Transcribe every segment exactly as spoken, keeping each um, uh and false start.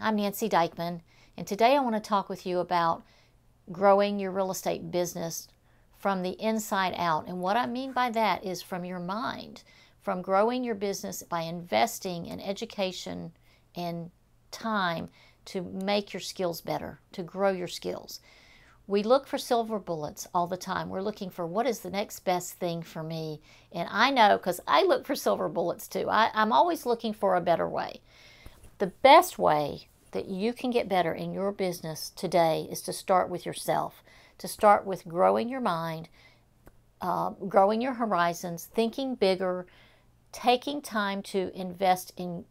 Hi, I'm Nancy Deichman, and today I want to talk with you about growing your real estate business from the inside out. And what I mean by that is from your mind, from growing your business by investing in education and time to make your skills better, to grow your skills. We look for silver bullets all the time. We're looking for what is the next best thing for me. And I know because I look for silver bullets too. I, I'm always looking for a better way. The best way that you can get better in your business today is to start with yourself, to start with growing your mind, uh, growing your horizons, thinking bigger, taking time to invest in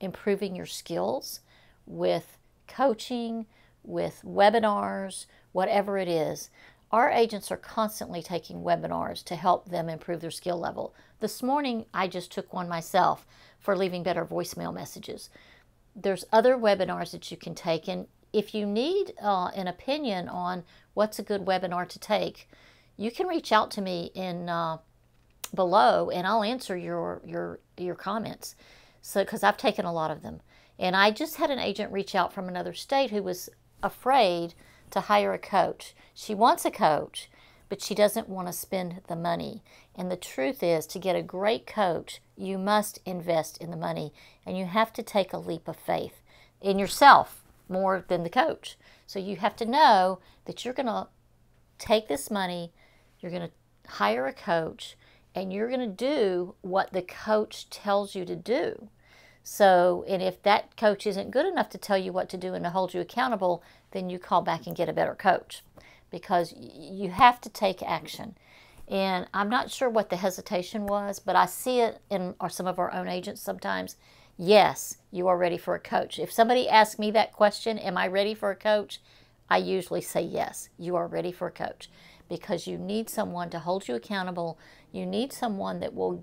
improving your skills with coaching, with webinars, whatever it is. Our agents are constantly taking webinars to help them improve their skill level. This morning, I just took one myself for leaving better voicemail messages. There's other webinars that you can take, and if you need uh, an opinion on what's a good webinar to take, you can reach out to me in uh, below, and I'll answer your your your comments. So, because I've taken a lot of them. And I just had an agent reach out from another state who was afraid to hire a coach. She wants a coach, but she doesn't want to spend the money. And the truth is, to get a great coach, you must invest in the money, and you have to take a leap of faith in yourself more than the coach. So you have to know that you're going to take this money, you're going to hire a coach, and you're going to do what the coach tells you to do. So, and if that coach isn't good enough to tell you what to do and to hold you accountable, then you call back and get a better coach, because you have to take action. And I'm not sure what the hesitation was, but I see it in our, some of our own agents sometimes. Yes, you are ready for a coach. If somebody asks me that question, am I ready for a coach? I usually say yes, you are ready for a coach, because you need someone to hold you accountable. You need someone that will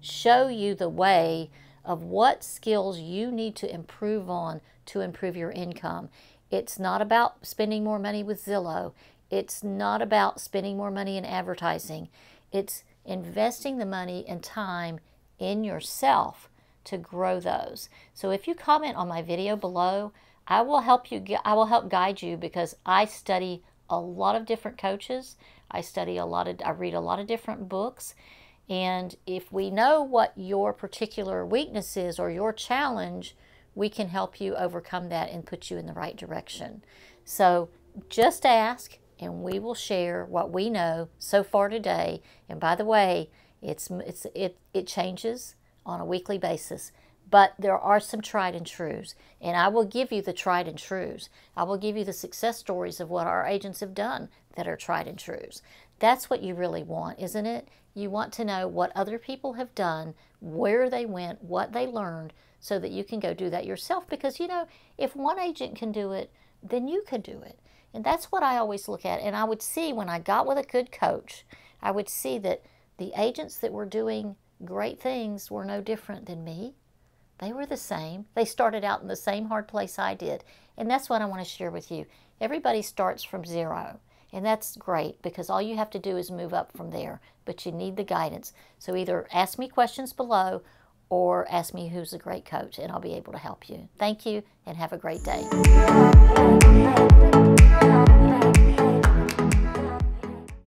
show you the way of what skills you need to improve on to improve your income. It's not about spending more money with Zillow. It's not about spending more money in advertising. It's investing the money and time in yourself to grow those. So if you comment on my video below, I will help you, I will help guide you, because I study a lot of different coaches. I study a lot of, I read a lot of different books. And if we know what your particular weakness is or your challenge, we can help you overcome that and put you in the right direction. So just ask, and we will share what we know so far today. And by the way, it's, it's, it, it changes on a weekly basis, but there are some tried and trues. And I will give you the tried and trues. I will give you the success stories of what our agents have done that are tried and trues. That's what you really want, isn't it? You want to know what other people have done, where they went, what they learned, so that you can go do that yourself. Because, you know, if one agent can do it, then you can do it. And that's what I always look at. And I would see, when I got with a good coach, I would see that the agents that were doing great things were no different than me. They were the same. They started out in the same hard place I did. And that's what I want to share with you. Everybody starts from zero. And that's great, because all you have to do is move up from there, but you need the guidance. So either ask me questions below or ask me who's a great coach, and I'll be able to help you. Thank you, and have a great day.